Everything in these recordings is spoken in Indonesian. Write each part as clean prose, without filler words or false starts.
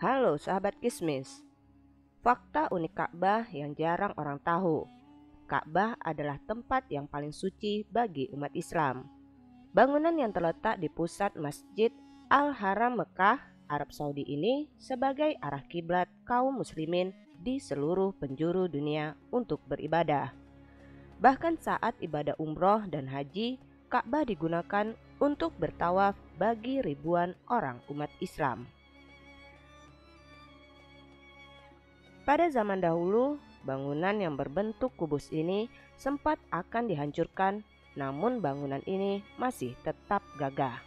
Halo sahabat Kismis. Fakta unik Ka'bah yang jarang orang tahu. Ka'bah adalah tempat yang paling suci bagi umat Islam. Bangunan yang terletak di pusat Masjid Al-Haram Mekah, Arab Saudi ini sebagai arah kiblat kaum muslimin di seluruh penjuru dunia untuk beribadah. Bahkan saat ibadah umroh dan haji, Ka'bah digunakan untuk bertawaf bagi ribuan orang umat Islam. Pada zaman dahulu, bangunan yang berbentuk kubus ini sempat akan dihancurkan, namun bangunan ini masih tetap gagah.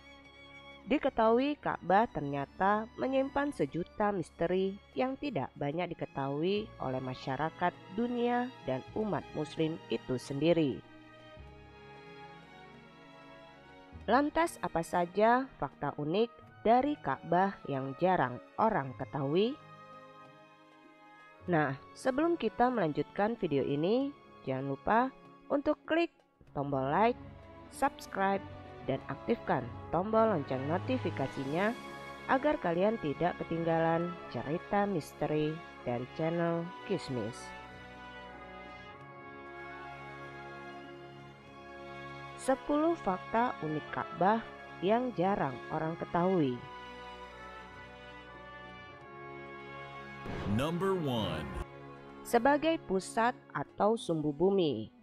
Diketahui Ka'bah ternyata menyimpan sejuta misteri yang tidak banyak diketahui oleh masyarakat dunia dan umat muslim itu sendiri. Lantas apa saja fakta unik dari Ka'bah yang jarang orang ketahui? Nah, sebelum kita melanjutkan video ini, jangan lupa untuk klik tombol like, subscribe, dan aktifkan tombol lonceng notifikasinya agar kalian tidak ketinggalan cerita misteri dan channel Kismis. Sepuluh fakta unik Ka'bah yang jarang orang ketahui. Number one. Sebagai pusat atau sumbu bumi.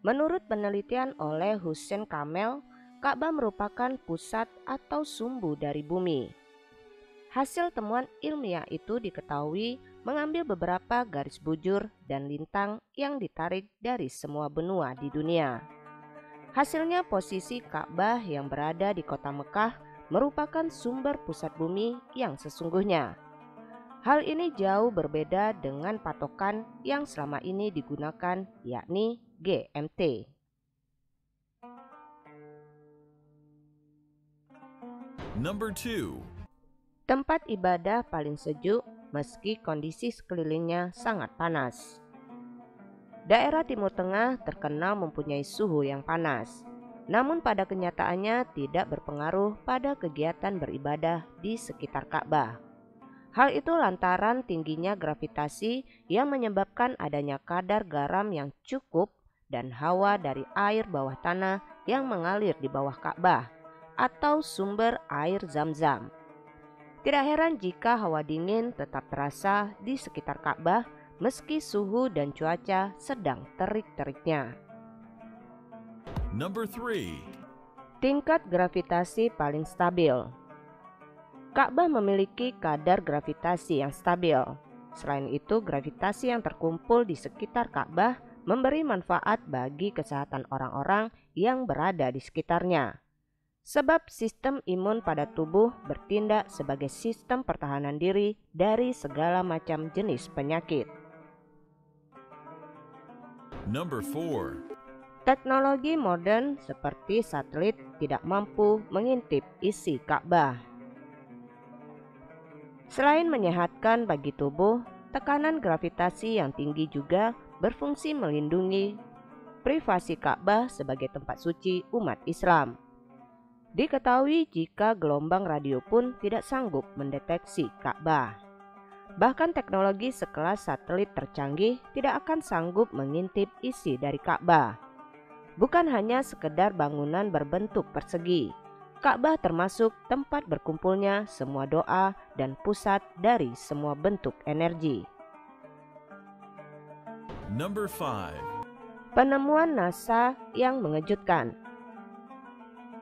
Menurut penelitian oleh Hussein Kamel, Ka'bah merupakan pusat atau sumbu dari bumi. Hasil temuan ilmiah itu diketahui mengambil beberapa garis bujur dan lintang yang ditarik dari semua benua di dunia. Hasilnya posisi Ka'bah yang berada di kota Mekah merupakan sumber pusat bumi yang sesungguhnya. Hal ini jauh berbeda dengan patokan yang selama ini digunakan, yakni GMT. Number two. Tempat ibadah paling sejuk meski kondisi sekelilingnya sangat panas. Daerah Timur Tengah terkenal mempunyai suhu yang panas, namun pada kenyataannya tidak berpengaruh pada kegiatan beribadah di sekitar Ka'bah. Hal itu lantaran tingginya gravitasi yang menyebabkan adanya kadar garam yang cukup dan hawa dari air bawah tanah yang mengalir di bawah Ka'bah atau sumber air Zam-Zam. Tidak heran jika hawa dingin tetap terasa di sekitar Ka'bah meski suhu dan cuaca sedang terik-teriknya. Number three. Tingkat gravitasi paling stabil. Ka'bah memiliki kadar gravitasi yang stabil. Selain itu, gravitasi yang terkumpul di sekitar Ka'bah memberi manfaat bagi kesehatan orang-orang yang berada di sekitarnya. Sebab sistem imun pada tubuh bertindak sebagai sistem pertahanan diri dari segala macam jenis penyakit. Number four. Teknologi modern seperti satelit tidak mampu mengintip isi Ka'bah. Selain menyehatkan bagi tubuh, tekanan gravitasi yang tinggi juga berfungsi melindungi privasi Ka'bah sebagai tempat suci umat Islam. Diketahui jika gelombang radio pun tidak sanggup mendeteksi Ka'bah. Bahkan teknologi sekelas satelit tercanggih tidak akan sanggup mengintip isi dari Ka'bah. Bukan hanya sekedar bangunan berbentuk persegi, Ka'bah termasuk tempat berkumpulnya semua doa dan pusat dari semua bentuk energi. Number five. Penemuan NASA yang mengejutkan.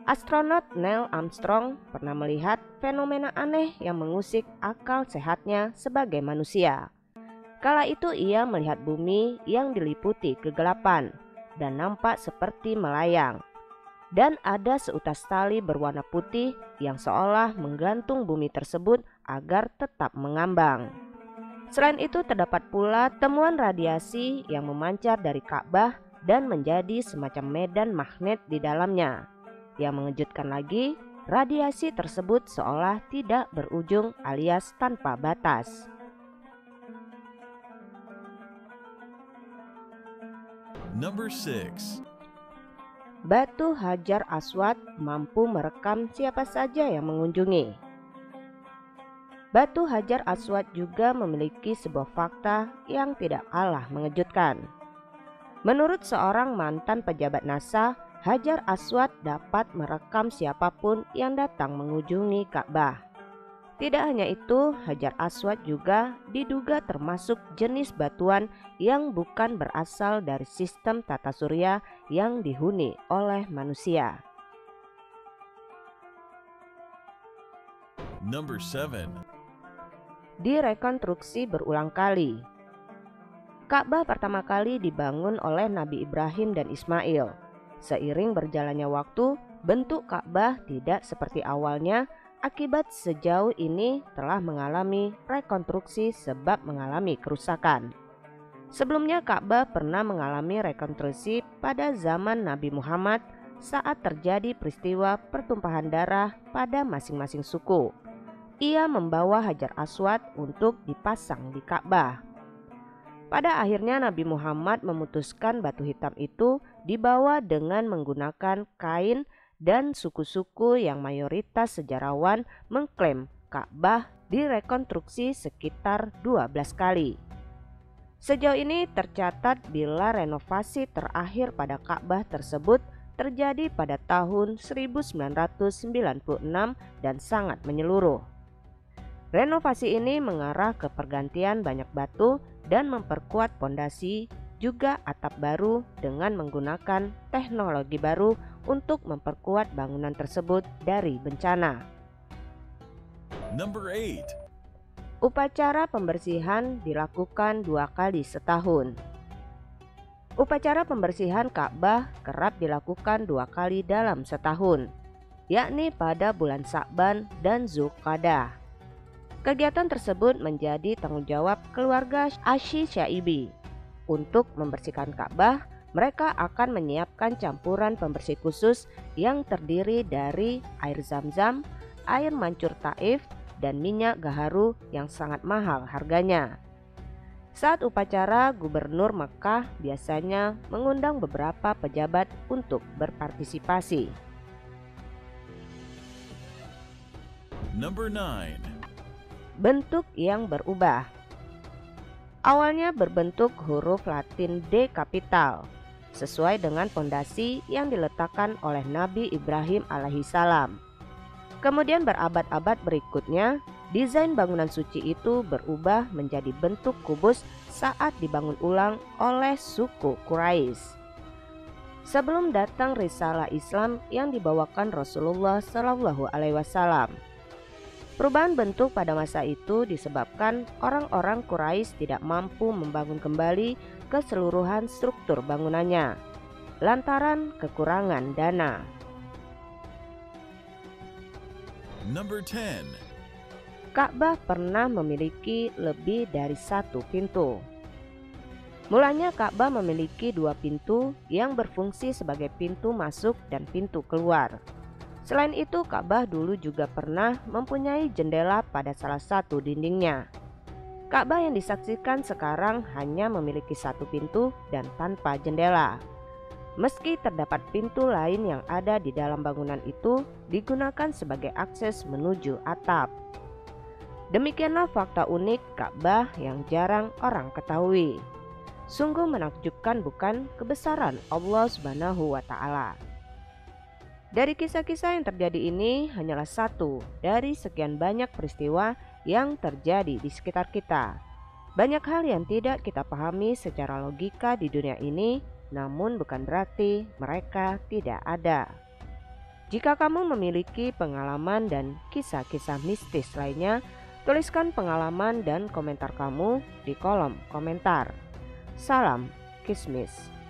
Astronot Neil Armstrong pernah melihat fenomena aneh yang mengusik akal sehatnya sebagai manusia. Kala itu ia melihat bumi yang diliputi kegelapan dan nampak seperti melayang. Dan ada seutas tali berwarna putih yang seolah menggantung bumi tersebut agar tetap mengambang. Selain itu terdapat pula temuan radiasi yang memancar dari Ka'bah dan menjadi semacam medan magnet di dalamnya. Yang mengejutkan lagi, radiasi tersebut seolah tidak berujung alias tanpa batas. Number six. Batu Hajar Aswad mampu merekam siapa saja yang mengunjungi. Batu Hajar Aswad juga memiliki sebuah fakta yang tidak kalah mengejutkan. Menurut seorang mantan pejabat NASA, Hajar Aswad dapat merekam siapapun yang datang mengunjungi Ka'bah. Tidak hanya itu, Hajar Aswad juga diduga termasuk jenis batuan yang bukan berasal dari sistem tata surya yang dihuni oleh manusia. Number 7. Direkonstruksi berulang kali. Ka'bah pertama kali dibangun oleh Nabi Ibrahim dan Ismail. Seiring berjalannya waktu, bentuk Ka'bah tidak seperti awalnya, akibat sejauh ini telah mengalami rekonstruksi sebab mengalami kerusakan. Sebelumnya Ka'bah pernah mengalami rekonstruksi pada zaman Nabi Muhammad saat terjadi peristiwa pertumpahan darah pada masing-masing suku. Ia membawa Hajar Aswad untuk dipasang di Ka'bah. Pada akhirnya Nabi Muhammad memutuskan batu hitam itu dibawa dengan menggunakan kain, dan suku-suku yang mayoritas sejarawan mengklaim Ka'bah direkonstruksi sekitar 12 kali. Sejauh ini tercatat bila renovasi terakhir pada Ka'bah tersebut terjadi pada tahun 1996 dan sangat menyeluruh. Renovasi ini mengarah ke pergantian banyak batu dan memperkuat pondasi, juga atap baru dengan menggunakan teknologi baru untuk memperkuat bangunan tersebut dari bencana. Number 8. Upacara pembersihan dilakukan 2 kali setahun. Upacara pembersihan Ka'bah kerap dilakukan 2 kali dalam setahun, yakni pada bulan Sa'ban dan Zulkada. Kegiatan tersebut menjadi tanggung jawab keluarga Asy Syaibi. Untuk membersihkan Ka'bah, mereka akan menyiapkan campuran pembersih khusus yang terdiri dari air zam-zam, air mancur Taif, dan minyak gaharu yang sangat mahal harganya. Saat upacara, Gubernur Mekah biasanya mengundang beberapa pejabat untuk berpartisipasi. Number 9. Bentuk yang berubah. Awalnya berbentuk huruf Latin D kapital, sesuai dengan pondasi yang diletakkan oleh Nabi Ibrahim alaihissalam. Kemudian berabad-abad berikutnya, desain bangunan suci itu berubah menjadi bentuk kubus saat dibangun ulang oleh suku Quraisy. Sebelum datang risalah Islam yang dibawakan Rasulullah Shallallahu Alaihi Wasallam. Perubahan bentuk pada masa itu disebabkan orang-orang Quraisy tidak mampu membangun kembali keseluruhan struktur bangunannya lantaran kekurangan dana. Number 10. Ka'bah pernah memiliki lebih dari 1 pintu. Mulanya Ka'bah memiliki 2 pintu yang berfungsi sebagai pintu masuk dan pintu keluar. Selain itu, Ka'bah dulu juga pernah mempunyai jendela pada salah satu dindingnya. Ka'bah yang disaksikan sekarang hanya memiliki 1 pintu dan tanpa jendela. Meski terdapat pintu lain yang ada di dalam bangunan itu digunakan sebagai akses menuju atap. Demikianlah fakta unik Ka'bah yang jarang orang ketahui. Sungguh menakjubkan bukan kebesaran Allah Subhanahu wa Ta'ala. Dari kisah-kisah yang terjadi ini hanyalah satu dari sekian banyak peristiwa yang terjadi di sekitar kita. Banyak hal yang tidak kita pahami secara logika di dunia ini, namun bukan berarti mereka tidak ada. Jika kamu memiliki pengalaman dan kisah-kisah mistis lainnya, tuliskan pengalaman dan komentar kamu di kolom komentar. Salam Kismis.